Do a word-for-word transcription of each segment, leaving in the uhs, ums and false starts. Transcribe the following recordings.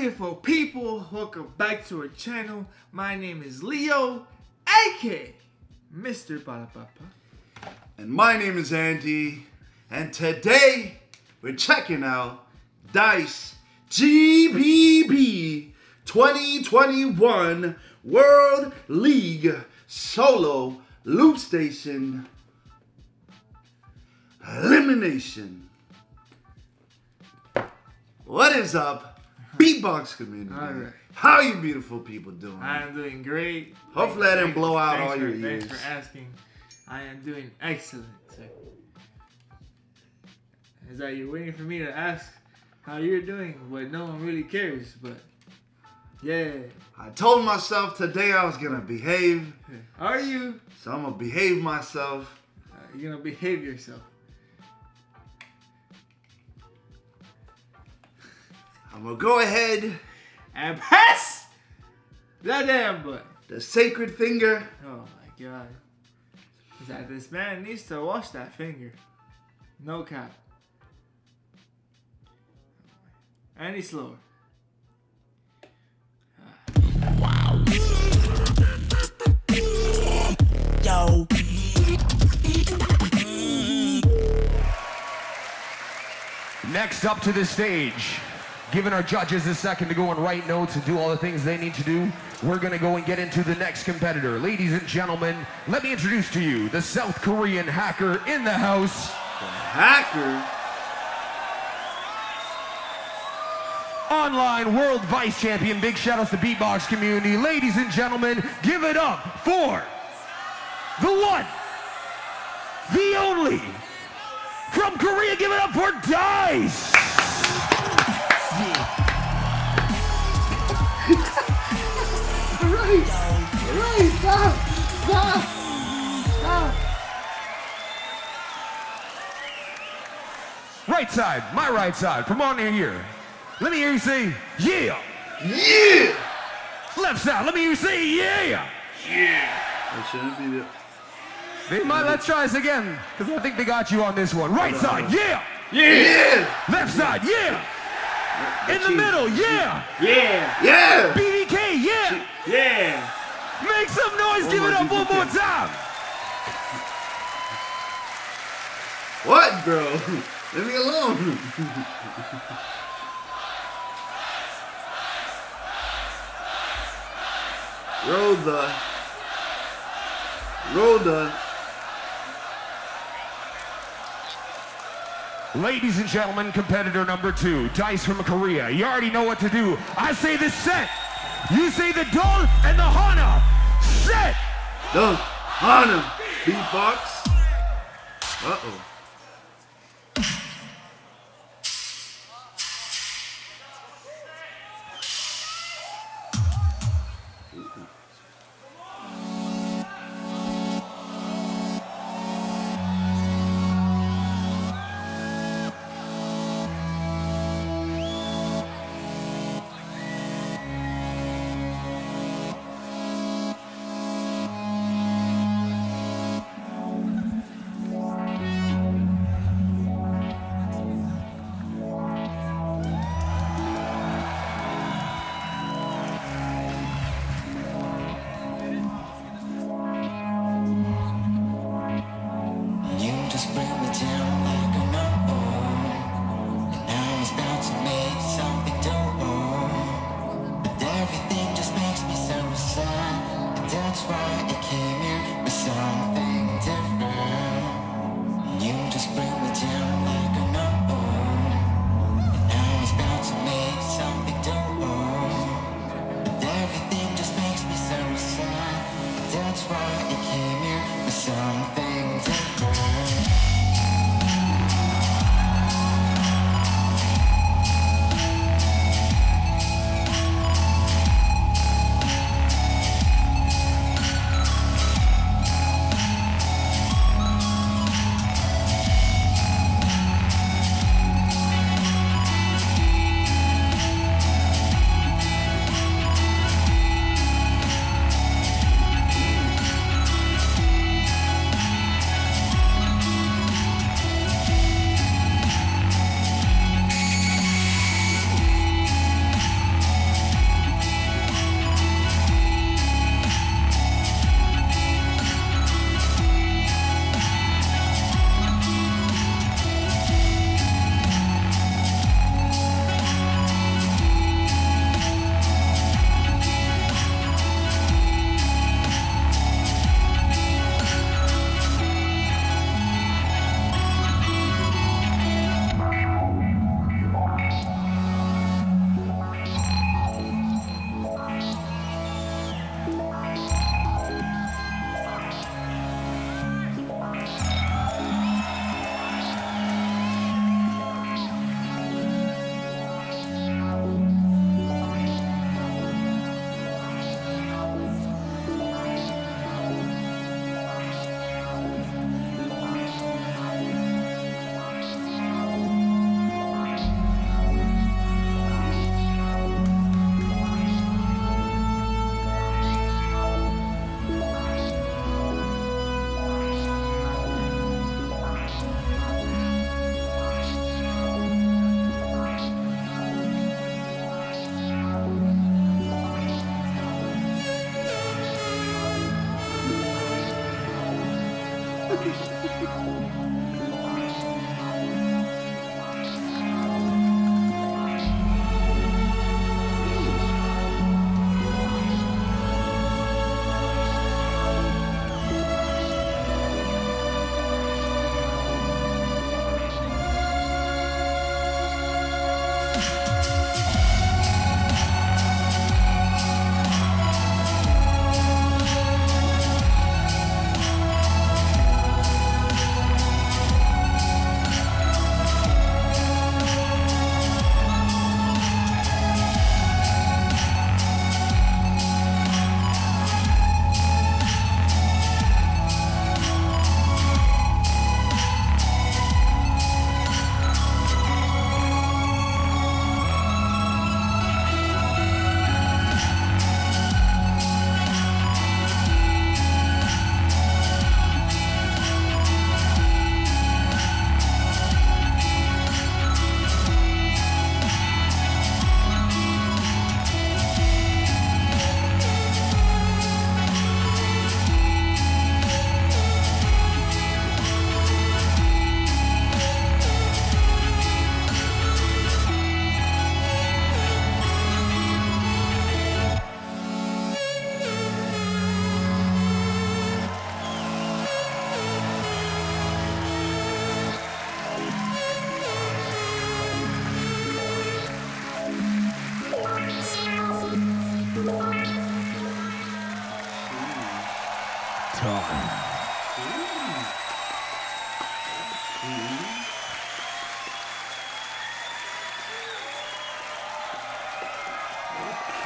Beautiful people, welcome back to our channel. My name is Leo, aka Mister Balapapa. And my name is Andy. And today, we're checking out DICE G B B twenty twenty-one World League Solo Loopstation Elimination. What is up, beatbox community? All right. How are you beautiful people doing? I am doing great. Hopefully thanks, I didn't blow out all for, your ears. Thanks for asking. I am doing excellent, sir. Is that you're waiting for me to ask how you're doing, but no one really cares, but yeah. I told myself today I was gonna behave. Are you? So I'm gonna behave myself. Uh, you're gonna behave yourself. I'm gonna go ahead and press that damn button. The sacred finger. Oh my god. Is that this man needs to wash that finger. No cap. Any slower. Wow. Yo. Next up to the stage. Giving our judges a second to go and write notes and do all the things they need to do, we're gonna go and get into the next competitor. Ladies and gentlemen, let me introduce to you the South Korean hacker in the house. The hacker? Online world vice champion, big shout outs to beatbox community. Ladies and gentlemen, give it up for the one, the only, from Korea, give it up for DICE. Alright, alright, stop, stop, stop. Right side, my right side, come on in here. Let me hear you say, yeah. Yeah. Left side, let me hear you say, yeah. Yeah. That shouldn't be the... They might, let's try this again, because I think they got you on this one. Right side, yeah. Yeah. Yeah. Left side, yeah. In the middle, yeah! Yeah! Yeah! B B K, yeah! Yeah! Make some noise, give it up one more time! What, bro? Leave me alone! Roll the... Roll the... Ladies and gentlemen, competitor number two, DICE from Korea. You already know what to do. I say the set. You say the dol and the hana. Set. The hana. Beatbox. Uh-oh.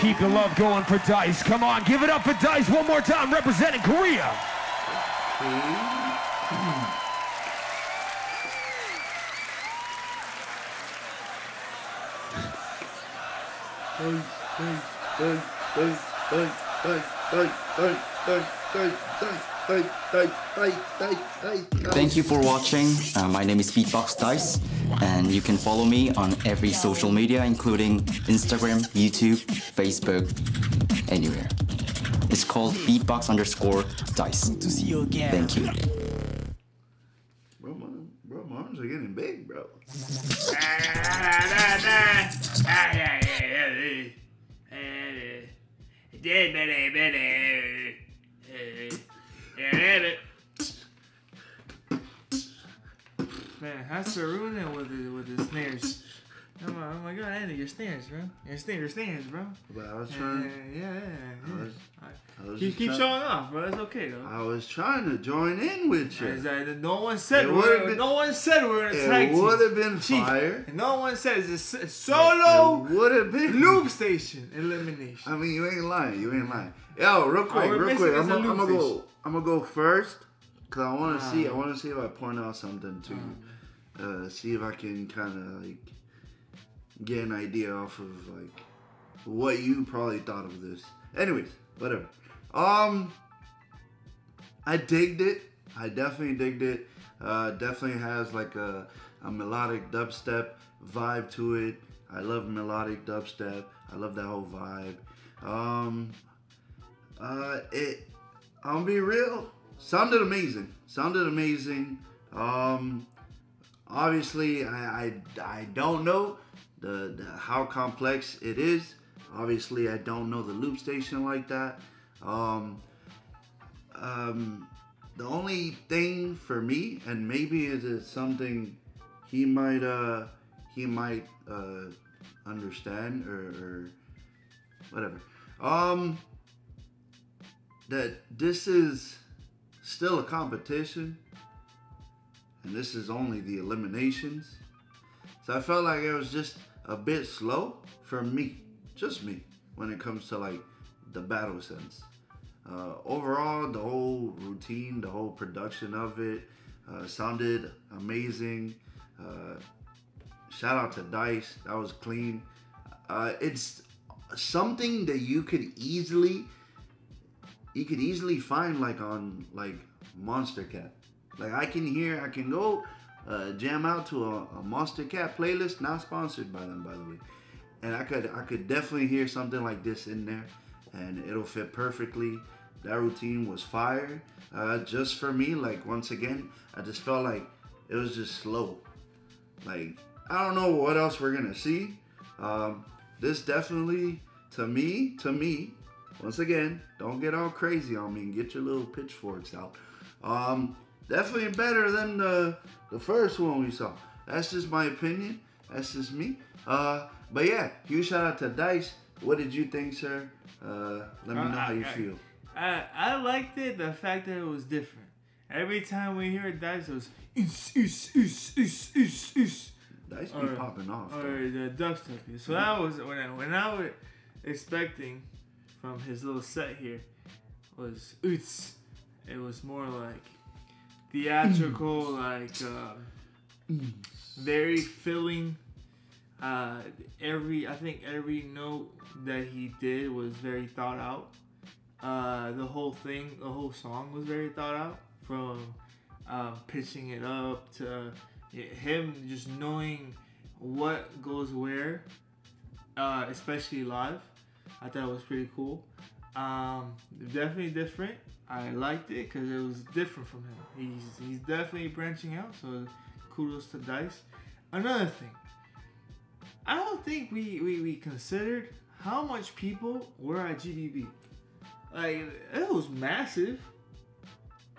Keep the love going for DICE. Come on, give it up for DICE one more time, representing Korea. Thank you for watching. Uh, my name is Beatbox DICE, and you can follow me on every social media, including Instagram, YouTube, Facebook, anywhere. It's called Beatbox underscore DICE. To see you again. Thank you. Bro, my, bro, my arms are getting big, bro. Man, how's to ruin it with the, with the snares? Oh my, oh my god, Andy, your snares, bro. Your snares, your snares, bro. But I was trying. Uh, yeah, yeah, yeah. I was, I was you keep showing off, bro. It's okay, though. I was trying to join in with you. Exactly. No one said it we're been, no one said we're in a tag team. It would have been Chief. Fire. And no one says it's a solo. It would have been Loopstation elimination. I mean, you ain't lying. You ain't lying. Yo, real quick, real quick. I'm gonna go. I'm gonna go first. Cause I want to uh, see, I want to see if I point out something to you, uh, see if I can kind of like get an idea off of like what you probably thought of this. Anyways, whatever. Um, I digged it. I definitely digged it. Uh, definitely has like a, a melodic dubstep vibe to it. I love melodic dubstep. I love that whole vibe. Um, uh, it. I'll be real. Sounded amazing. Sounded amazing. Um, obviously, I, I, I don't know the, the how complex it is. Obviously, I don't know the Loopstation like that. Um, um, the only thing for me, and maybe it is something he might uh, he might uh, understand or, or whatever. Um, that this is still a competition, and this is only the eliminations, so I felt like it was just a bit slow for me, just me, when it comes to like the battle sense. Uh, overall, the whole routine, the whole production of it uh, sounded amazing. Uh, shout out to DICE, that was clean. Uh, it's something that you could easily You could easily find like on like Monstercat. Like I can hear, I can go uh, jam out to a, a Monstercat playlist, not sponsored by them, by the way. And I could, I could definitely hear something like this in there, and it'll fit perfectly. That routine was fire. Uh, just for me, like once again, I just felt like it was just slow. Like I don't know what else we're gonna see. Um, this definitely, to me, to me. Once again, don't get all crazy on me and get your little pitchforks out. Um, definitely better than the, the first one we saw. That's just my opinion. That's just me. Uh, but yeah, huge shout out to DICE. What did you think, sir? Uh, let me know how you feel. I, I liked it, the fact that it was different. Every time we hear DICE, it was is, is, is, is, is, is. DICE be popping off. Or the dubstep. So that was when I, when I was expecting from his little set here was oots. It was more like theatrical, like uh, very filling. Uh, every I think every note that he did was very thought out. Uh, the whole thing, the whole song was very thought out, from uh, pitching it up to him just knowing what goes where, uh, especially live. I thought it was pretty cool. Um, definitely different. I liked it because it was different from him. He's, he's definitely branching out, so kudos to DICE. Another thing, I don't think we, we, we considered how much people were at G B B. Like, it was massive.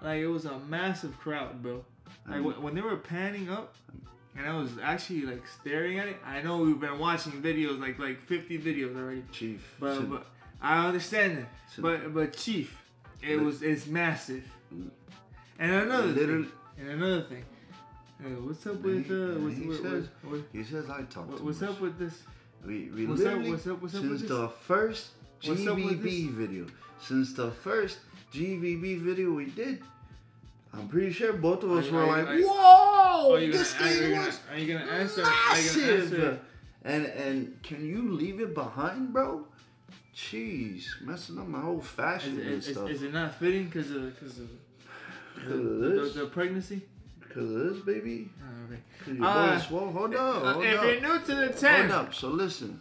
Like, it was a massive crowd, bro. Like, when, when they were panning up, and I was actually like staring at it. I know we've been watching videos, like like fifty videos already. Chief, but, but I understand that. But but Chief, it Let, was it's massive. And another thing. And another thing. Hey, what's up with uh? What's, he, what, says, what, what, he says I talk. What, what's much. up with this? We we what's literally up, what's up, what's up, since the first G B B video, since the first G B B video we did, I'm pretty sure both of us are, were are, like, are, "Whoa, are this gonna, game are was gonna, are you gonna answer? massive!" Are you gonna answer? And and can you leave it behind, bro? Jeez, messing up my whole fashion is, and is, stuff. Is it not fitting because of because of, cause of the, the, the pregnancy? Because of this, baby. Oh, okay. Cause your uh, boy swole. Hold up. Hold if up. you're new to the channel, hold up. So listen.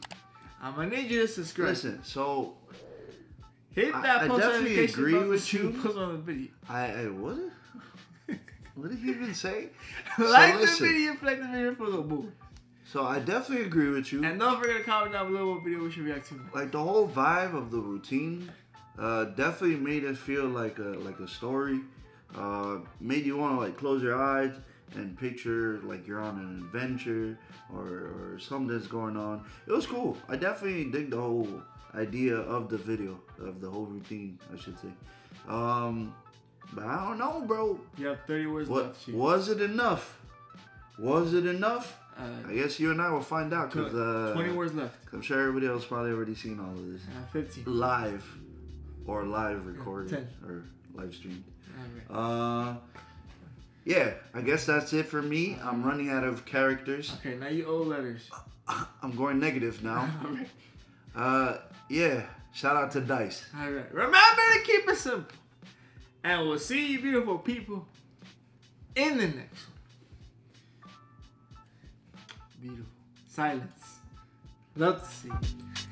I'm gonna need you to subscribe. Listen. So hit that I, post I definitely agree post with you. Post on the video. I, I what? What did he even say? Like so listen, the video, like the video for the boy. So I definitely agree with you. And don't forget to comment down below what video we should react to. Like the whole vibe of the routine, uh, definitely made it feel like a like a story. Uh, made you want to like close your eyes and picture like you're on an adventure or, or something that's going on. It was cool. I definitely dig the whole idea of the video, of the whole routine, I should say. Um, but I don't know, bro. You have thirty words what, left. Chief. Was it enough? Was it enough? Uh, I guess you and I will find out because uh, twenty words left. I'm sure everybody else probably already seen all of this. Uh, Fifteen. Live or live recorded ten. Or live streamed. Uh, yeah, I guess that's it for me. I'm running out of characters. Okay, now you owe letters. I'm going negative now. All right. Uh, yeah, shout out to DICE. All right, remember to keep it simple, and we'll see you beautiful people in the next one. Beautiful silence. Let's see.